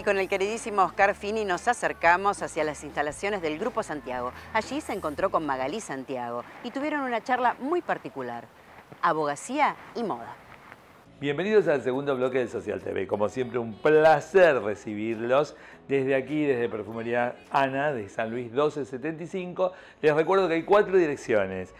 y con el queridísimo Oscar Fini nos acercamos hacia las instalaciones del Grupo Santiago. Allí se encontró con Magalí Santiago y tuvieron una charla muy particular, abogacía y moda. Bienvenidos al segundo bloque del Social TV. Como siempre, un placer recibirlos desde aquí, desde Perfumería Ana, de San Luis 1275. Les recuerdo que hay cuatro direcciones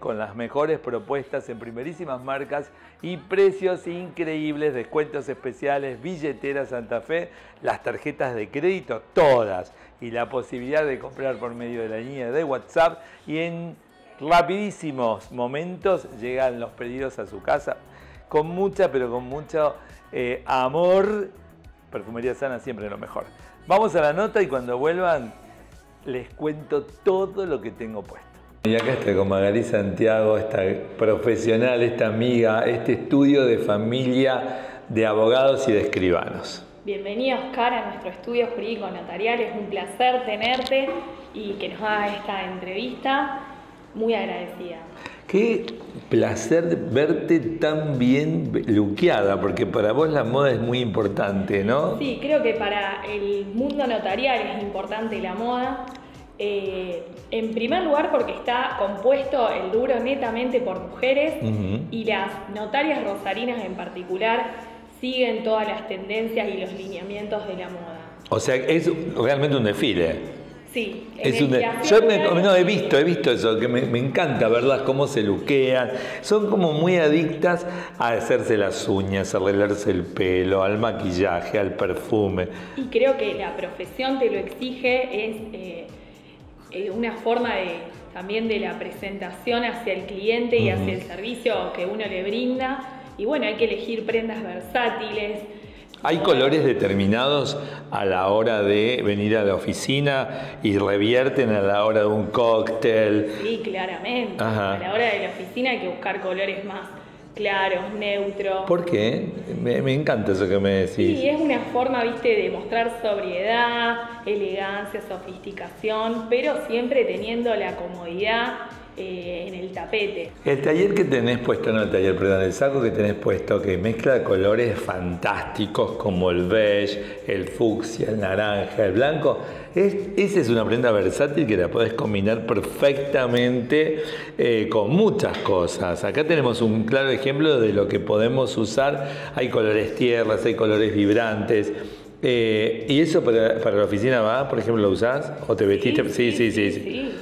con las mejores propuestas en primerísimas marcas y precios increíbles, descuentos especiales, billetera Santa Fe, las tarjetas de crédito, todas, y la posibilidad de comprar por medio de la línea de WhatsApp y en rapidísimos momentos llegan los pedidos a su casa con mucha, pero con mucho amor. Perfumería Sana, siempre lo mejor. Vamos a la nota y cuando vuelvan les cuento todo lo que tengo puesto. Y acá estoy con Magalí Santiago, esta profesional, esta amiga, este estudio de familia de abogados y de escribanos. Bienvenido, Oscar, a nuestro estudio jurídico notarial. Es un placer tenerte y que nos haga esta entrevista. Muy agradecida. Qué placer verte tan bien luqueada, porque para vos la moda es muy importante, ¿no? Sí, creo que para el mundo notarial es importante la moda. En primer lugar porque está compuesto el rubro netamente por mujeres y las notarias rosarinas en particular siguen todas las tendencias y los lineamientos de la moda. O sea, es realmente un desfile. Sí, yo he visto eso, que me encanta verlas, cómo se luquean. Son como muy adictas a hacerse las uñas, a arreglarse el pelo, al maquillaje, al perfume. Y creo que la profesión te lo exige, es una forma también de la presentación hacia el cliente y hacia el servicio que uno le brinda. Y bueno, hay que elegir prendas versátiles. ¿Hay colores determinados a la hora de venir a la oficina y revierten a la hora de un cóctel? Sí, claramente. Ajá. A la hora de la oficina hay que buscar colores más claros, neutros. ¿Por qué? Me encanta eso que me decís. Sí, es una forma, viste, de mostrar sobriedad, elegancia, sofisticación, pero siempre teniendo la comodidad en el tapete. El taller que tenés puesto, no el taller, perdón, el saco que tenés puesto, que mezcla colores fantásticos como el beige, el fucsia, el naranja, el blanco, esa es una prenda versátil que la podés combinar perfectamente con muchas cosas. Acá tenemos un claro ejemplo de lo que podemos usar. Hay colores tierras, hay colores vibrantes. ¿Y eso para la oficina va? Por ejemplo, ¿lo usás? ¿O te vestiste? Sí.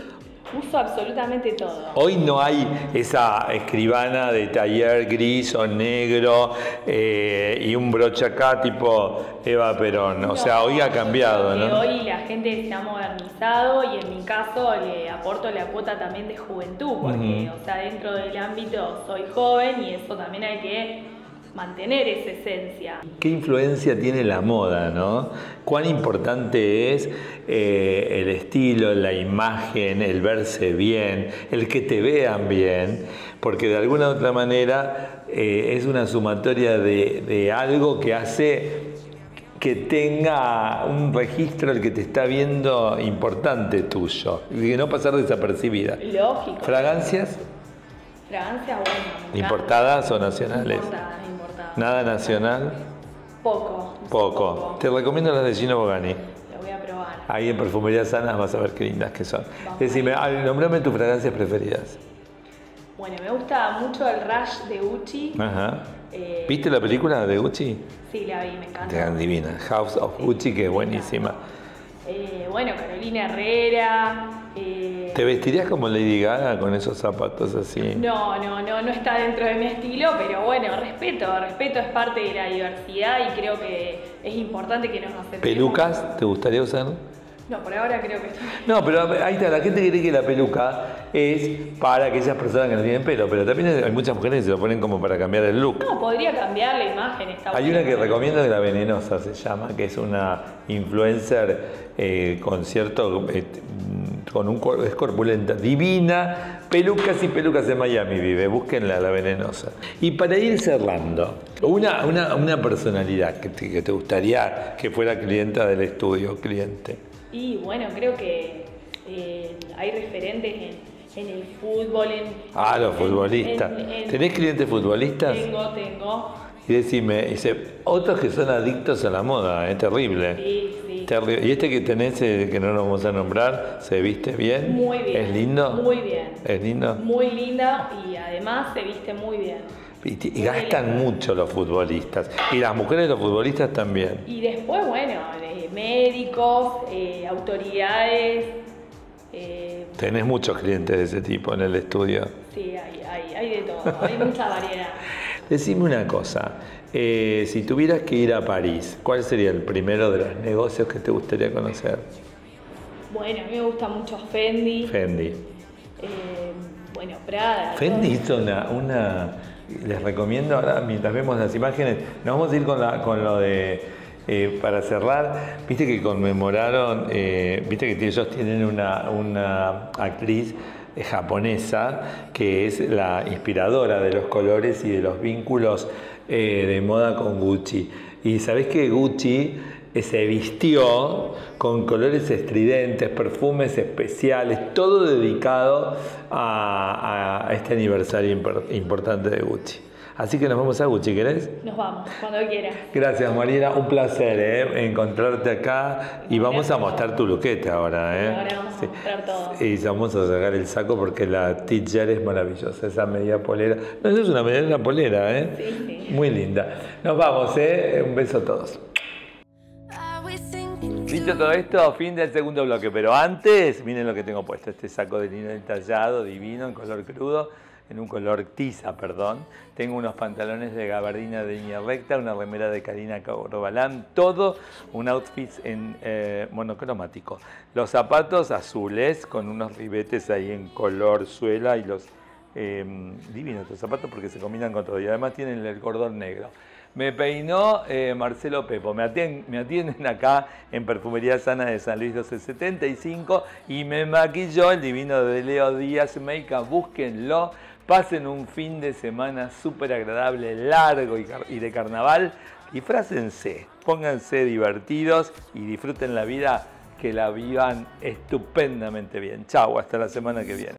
Uso absolutamente todo. Hoy no hay esa escribana de taller gris o negro y un broche acá tipo Eva Perón. No, o sea, hoy ha cambiado, ¿no? Hoy la gente se ha modernizado y en mi caso le aporto la cuota también de juventud, porque o sea, dentro del ámbito soy joven y eso también hay que mantener esa esencia. ¿Qué influencia tiene la moda, no? ¿Cuán importante es el estilo, la imagen, el verse bien, el que te vean bien? Porque de alguna u otra manera es una sumatoria de algo que hace que tenga un registro el que te está viendo importante tuyo. Y no pasar desapercibida. Lógico. ¿Fragancias? Fragancias, bueno. ¿Importadas o nacionales? Importadas. ¿Nada nacional? Poco. Te recomiendo las de Gino Bogani. Lo voy a probar. Ahí en Perfumería Sanas vas a ver qué lindas que son. Vamos. Decime, nombrame tus fragancias preferidas. Bueno, me gusta mucho el Rush de Gucci. Ajá. ¿Viste la película de Gucci? Sí, la vi, me encanta. Divina. House of Gucci, que es buenísima. Bueno, Carolina Herrera. ¿Te vestirías como Lady Gaga con esos zapatos así? No está dentro de mi estilo, pero bueno, respeto es parte de la diversidad y creo que es importante que nos aceptemos. ¿Pelucas te gustaría usar? No, por ahora creo que estoy... No, pero ahí está, la gente cree que la peluca es para aquellas personas que no tienen pelo, pero también hay muchas mujeres que se lo ponen como para cambiar el look. No, podría cambiar la imagen. Hay una que recomiendo, que La Venenosa se llama, que es una influencer con cierto... es corpulenta, divina, pelucas en Miami vive, búsquenla, La Venenosa. Y para ir cerrando, una personalidad que te gustaría que fuera clienta del estudio, cliente. Y bueno, creo que hay referentes en el fútbol. Los futbolistas. ¿Tenés clientes futbolistas? Tengo. Y decime, dice, otros que son adictos a la moda, es terrible. Sí, sí. Terrible. Y este que tenés, que no nos vamos a nombrar, ¿se viste bien? Muy bien. ¿Es lindo? Muy bien. ¿Es lindo? Muy linda y además se viste muy bien. Y gastan mucho los futbolistas. Y las mujeres de los futbolistas también. Y después, bueno, médicos, autoridades. Tenés muchos clientes de ese tipo en el estudio. Sí, hay de todo, hay mucha variedad. Decime una cosa, si tuvieras que ir a París, ¿cuál sería el primero de los negocios que te gustaría conocer? Bueno, a mí me gusta mucho Fendi. Fendi. Bueno, Prada. Fendi hizo una... Les recomiendo, ahora mientras vemos las imágenes, nos vamos a ir con lo de... para cerrar, viste que conmemoraron, viste que ellos tienen una actriz japonesa que es la inspiradora de los colores y de los vínculos de moda con Gucci. Y sabés que Gucci se vistió con colores estridentes, perfumes especiales, todo dedicado a este aniversario importante de Gucci. Así que nos vamos a Gucci, ¿querés? Nos vamos, cuando quieras. Gracias, Mariela. Un placer encontrarte acá. Y vamos a mostrar tu luqueta ahora. Ahora vamos a mostrar todo. Y vamos a sacar el saco porque la teacher es maravillosa. Esa media polera. No, eso es una media polera, ¿eh? Sí, sí. Muy linda. Nos vamos, ¿eh? Un beso a todos. Dicho todo esto, fin del segundo bloque. Pero antes, miren lo que tengo puesto. Este saco de lino entallado, divino, en color crudo. En un color tiza, perdón. Tengo unos pantalones de gabardina de línea recta, una remera de Karina Corbalán, todo un outfit en monocromático. Los zapatos azules con unos ribetes ahí en color suela y los divinos estos zapatos porque se combinan con todo y además tienen el cordón negro. Me peinó Marcelo Pepo, me atienden acá en Perfumería Ana de San Luis 1275 y me maquilló el divino de Leo Díaz Makeup, búsquenlo, pasen un fin de semana súper agradable, largo y de carnaval, disfrácense, pónganse divertidos y disfruten la vida, que la vivan estupendamente bien. Chau, hasta la semana que viene.